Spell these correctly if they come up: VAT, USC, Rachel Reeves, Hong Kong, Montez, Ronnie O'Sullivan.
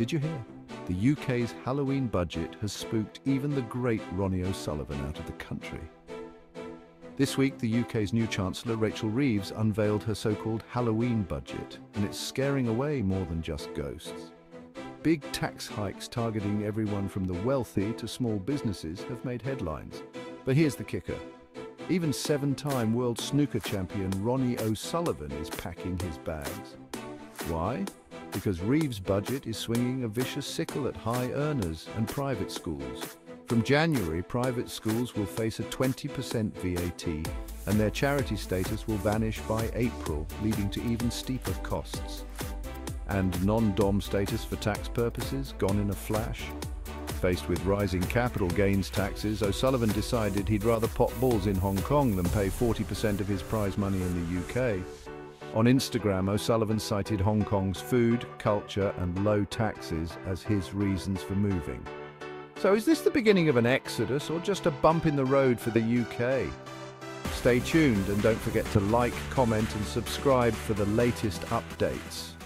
Did you hear? The UK's Halloween budget has spooked even the great Ronnie O'Sullivan out of the country. This week, the UK's new Chancellor, Rachel Reeves, unveiled her so-called Halloween budget, and it's scaring away more than just ghosts. Big tax hikes targeting everyone from the wealthy to small businesses have made headlines. But here's the kicker. Even seven-time world snooker champion Ronnie O'Sullivan is packing his bags. Why? Because Reeves' budget is swinging a vicious sickle at high earners and private schools. From January, private schools will face a 20% VAT, and their charity status will vanish by April, leading to even steeper costs. And non-dom status for tax purposes gone in a flash. Faced with rising capital gains taxes, O'Sullivan decided he'd rather pot balls in Hong Kong than pay 40% of his prize money in the UK. On Instagram, O'Sullivan cited Hong Kong's food, culture and low taxes as his reasons for moving. So is this the beginning of an exodus or just a bump in the road for the UK? Stay tuned and don't forget to like, comment and subscribe for the latest updates.